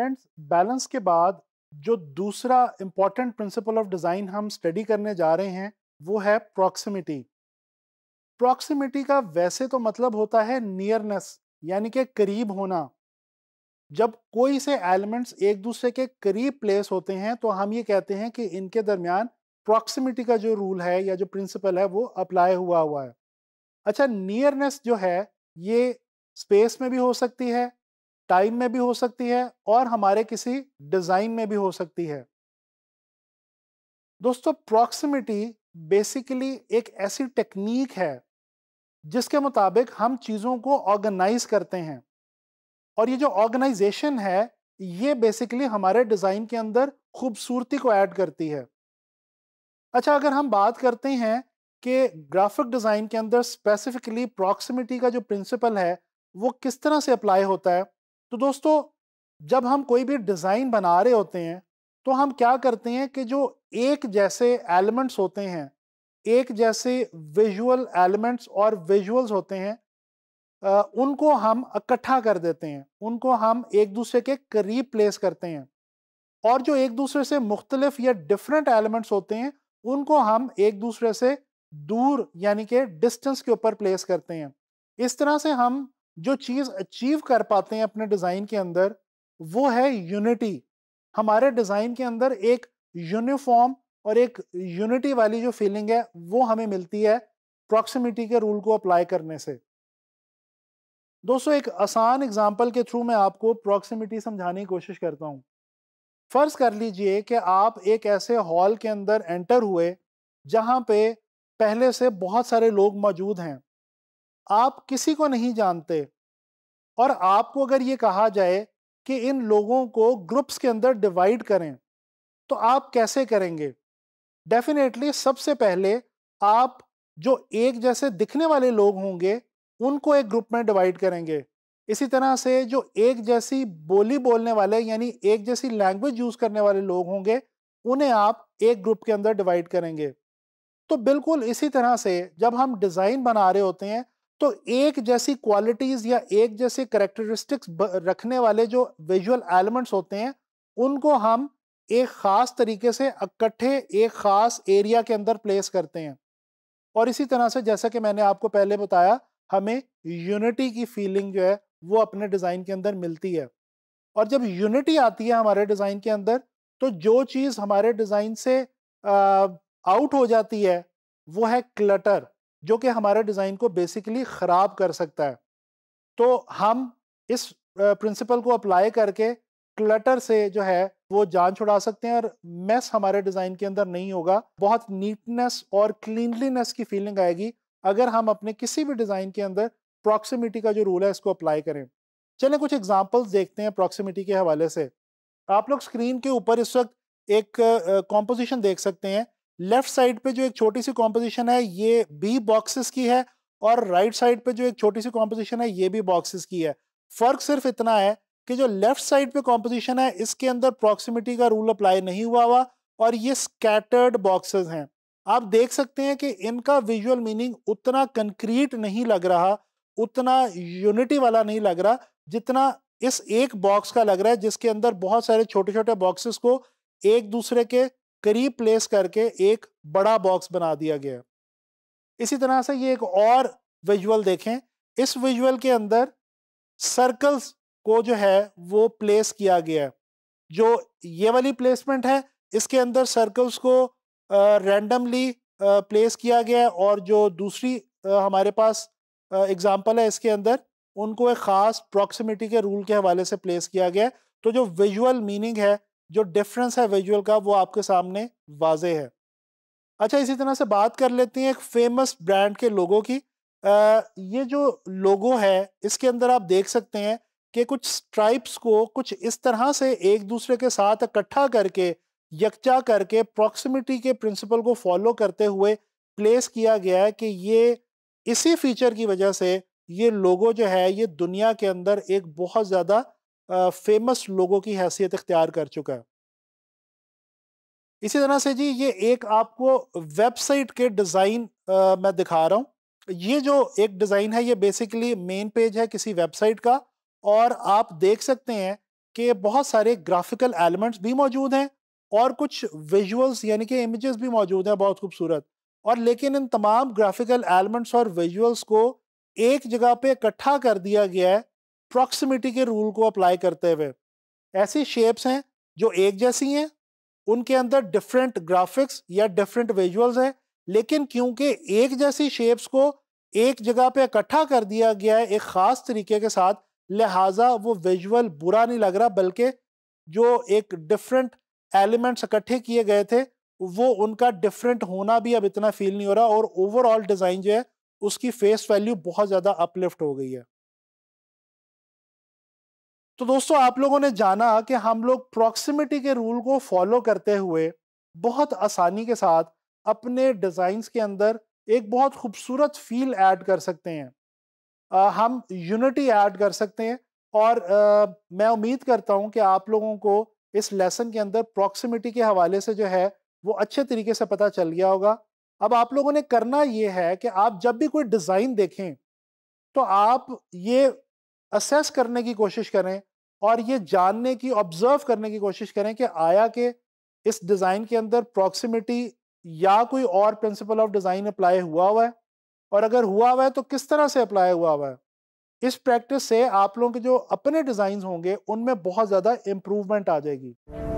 Friends, balance के बाद जो दूसरा इम्पॉर्टेंट प्रिंसिपल ऑफ डिज़ाइन हम स्टडी करने जा रहे हैं वो है प्रॉक्सिमिटी। प्रॉक्सिमिटी का वैसे तो मतलब होता है नियरनेस, यानी कि करीब होना। जब कोई से एलिमेंट्स एक दूसरे के करीब प्लेस होते हैं तो हम ये कहते हैं कि इनके दरमियान प्रॉक्सिमिटी का जो रूल है या जो प्रिंसिपल है वो अप्लाई हुआ है। अच्छा, नियरनेस जो है ये स्पेस में भी हो सकती है, टाइम में भी हो सकती है और हमारे किसी डिज़ाइन में भी हो सकती है। दोस्तों, प्रॉक्सिमिटी बेसिकली एक ऐसी टेक्निक है जिसके मुताबिक हम चीज़ों को ऑर्गेनाइज करते हैं, और ये जो ऑर्गेनाइजेशन है ये बेसिकली हमारे डिज़ाइन के अंदर खूबसूरती को ऐड करती है। अच्छा, अगर हम बात करते हैं कि ग्राफिक डिज़ाइन के अंदर स्पेसिफिकली प्रॉक्सिमिटी का जो प्रिंसिपल है वो किस तरह से अप्लाई होता है, तो दोस्तों जब हम कोई भी डिज़ाइन बना रहे होते हैं तो हम क्या करते हैं कि जो एक जैसे एलिमेंट्स होते हैं, एक जैसे विजुअल एलिमेंट्स और विजुअल्स होते हैं, उनको हम इकट्ठा कर देते हैं, उनको हम एक दूसरे के करीब प्लेस करते हैं, और जो एक दूसरे से मुख्तलिफ या डिफरेंट एलिमेंट्स होते हैं उनको हम एक दूसरे से दूर यानी कि डिस्टेंस के ऊपर प्लेस करते हैं। इस तरह से हम जो चीज़ अचीव कर पाते हैं अपने डिज़ाइन के अंदर वो है यूनिटी। हमारे डिज़ाइन के अंदर एक यूनिफॉर्म और एक यूनिटी वाली जो फीलिंग है वो हमें मिलती है प्रॉक्सिमिटी के रूल को अप्लाई करने से। दोस्तों, एक आसान एग्जांपल के थ्रू मैं आपको प्रॉक्सिमिटी समझाने की कोशिश करता हूँ। फ़र्ज़ कर लीजिए कि आप एक ऐसे हॉल के अंदर एंटर हुए जहाँ पे पहले से बहुत सारे लोग मौजूद हैं, आप किसी को नहीं जानते, और आपको अगर ये कहा जाए कि इन लोगों को ग्रुप्स के अंदर डिवाइड करें तो आप कैसे करेंगे? डेफिनेटली सबसे पहले आप जो एक जैसे दिखने वाले लोग होंगे उनको एक ग्रुप में डिवाइड करेंगे। इसी तरह से जो एक जैसी बोली बोलने वाले यानी एक जैसी लैंग्वेज यूज़ करने वाले लोग होंगे उन्हें आप एक ग्रुप के अंदर डिवाइड करेंगे। तो बिल्कुल इसी तरह से जब हम डिज़ाइन बना रहे होते हैं तो एक जैसी क्वालिटीज़ या एक जैसे करैक्टरिस्टिक्स रखने वाले जो विजुअल एलिमेंट्स होते हैं उनको हम एक ख़ास तरीके से इकट्ठे एक ख़ास एरिया के अंदर प्लेस करते हैं, और इसी तरह से जैसा कि मैंने आपको पहले बताया हमें यूनिटी की फीलिंग जो है वो अपने डिज़ाइन के अंदर मिलती है। और जब यूनिटी आती है हमारे डिज़ाइन के अंदर तो जो चीज़ हमारे डिज़ाइन से आउट हो जाती है वो है क्लटर, जो कि हमारे डिज़ाइन को बेसिकली ख़राब कर सकता है। तो हम इस प्रिंसिपल को अप्लाई करके क्लटर से जो है वो जान छुड़ा सकते हैं और मैस हमारे डिज़ाइन के अंदर नहीं होगा। बहुत नीटनेस और क्लीनलीनेस की फीलिंग आएगी अगर हम अपने किसी भी डिज़ाइन के अंदर प्रॉक्सिमिटी का जो रूल है इसको अप्लाई करें। चलें कुछ एग्जांपल्स देखते हैं प्रॉक्सिमिटी के हवाले से। आप लोग स्क्रीन के ऊपर इस वक्त एक कॉम्पोजिशन देख सकते हैं। लेफ़्ट साइड पे जो एक छोटी सी कॉम्पोजिशन है ये भी बॉक्सेस की है, और राइट साइड पे जो एक छोटी सी कॉम्पोजिशन है ये भी बॉक्सेस की है। फ़र्क सिर्फ इतना है कि जो लेफ़्ट साइड पे कॉम्पोजिशन है इसके अंदर प्रॉक्सिमिटी का रूल अप्लाई नहीं हुआ और ये स्कैटर्ड बॉक्सेस हैं। आप देख सकते हैं कि इनका विजुअल मीनिंग उतना कंक्रीट नहीं लग रहा, उतना यूनिटी वाला नहीं लग रहा जितना इस एक बॉक्स का लग रहा है जिसके अंदर बहुत सारे छोटे छोटे बॉक्सेस को एक दूसरे के करीब प्लेस करके एक बड़ा बॉक्स बना दिया गया है। इसी तरह से ये एक और विजुअल देखें। इस विजुअल के अंदर सर्कल्स को जो है वो प्लेस किया गया है। जो ये वाली प्लेसमेंट है इसके अंदर सर्कल्स को रैंडमली प्लेस किया गया है, और जो दूसरी हमारे पास एग्जांपल है इसके अंदर उनको एक ख़ास प्रॉक्सिमिटी के रूल के हवाले से प्लेस किया गया है। तो जो विजुअल मीनिंग है, जो डिफरेंस है विजुअल का, वो आपके सामने वाजे है। अच्छा, इसी तरह से बात कर लेते हैं एक फेमस ब्रांड के लोगों की। ये जो लोगो है इसके अंदर आप देख सकते हैं कि कुछ स्ट्राइप्स को कुछ इस तरह से एक दूसरे के साथ इकट्ठा करके यकजा करके प्रॉक्सिमिटी के प्रिंसिपल को फॉलो करते हुए प्लेस किया गया है कि ये इसी फीचर की वजह से ये लोगो जो है ये दुनिया के अंदर एक बहुत ज़्यादा फेमस लोगों की हैसियत इख्तियार कर चुका है। इसी तरह से जी ये एक आपको वेबसाइट के डिज़ाइन मैं दिखा रहा हूँ। ये जो एक डिज़ाइन है ये बेसिकली मेन पेज है किसी वेबसाइट का, और आप देख सकते हैं के बहुत सारे ग्राफिकल एलिमेंट्स भी मौजूद हैं और कुछ विजुअल्स यानी कि इमेजेस भी मौजूद हैं बहुत खूबसूरत। और लेकिन इन तमाम ग्राफिकल एलिमेंट्स और विजुअल्स को एक जगह पे इकट्ठा कर दिया गया है प्रॉक्सिमिटी के रूल को अप्लाई करते हुए। ऐसी शेप्स हैं जो एक जैसी हैं, उनके अंदर डिफरेंट ग्राफिक्स या डिफरेंट विजुअल्स हैं, लेकिन क्योंकि एक जैसी शेप्स को एक जगह पे इकट्ठा कर दिया गया है एक ख़ास तरीके के साथ, लिहाजा वो विजुअल बुरा नहीं लग रहा, बल्कि जो एक डिफरेंट एलिमेंट्स इकट्ठे किए गए थे वो उनका डिफरेंट होना भी अब इतना फील नहीं हो रहा और ओवरऑल डिज़ाइन जो है उसकी फेस वैल्यू बहुत ज़्यादा अपलिफ्ट हो गई है। तो दोस्तों, आप लोगों ने जाना कि हम लोग प्रॉक्सिमिटी के रूल को फॉलो करते हुए बहुत आसानी के साथ अपने डिज़ाइंस के अंदर एक बहुत खूबसूरत फील ऐड कर सकते हैं। हम यूनिटी ऐड कर सकते हैं और मैं उम्मीद करता हूं कि आप लोगों को इस लेसन के अंदर प्रॉक्सिमिटी के हवाले से जो है वो अच्छे तरीके से पता चल गया होगा। अब आप लोगों ने करना ये है कि आप जब भी कोई डिज़ाइन देखें तो आप ये असेस करने की कोशिश करें और ये जानने की, ऑब्ज़र्व करने की कोशिश करें कि आया कि इस डिज़ाइन के अंदर प्रॉक्सिमिटी या कोई और प्रिंसिपल ऑफ डिज़ाइन अप्लाई हुआ है, और अगर हुआ है तो किस तरह से अप्लाई हुआ है। इस प्रैक्टिस से आप लोगों के जो अपने डिज़ाइंस होंगे उनमें बहुत ज़्यादा इम्प्रूवमेंट आ जाएगी।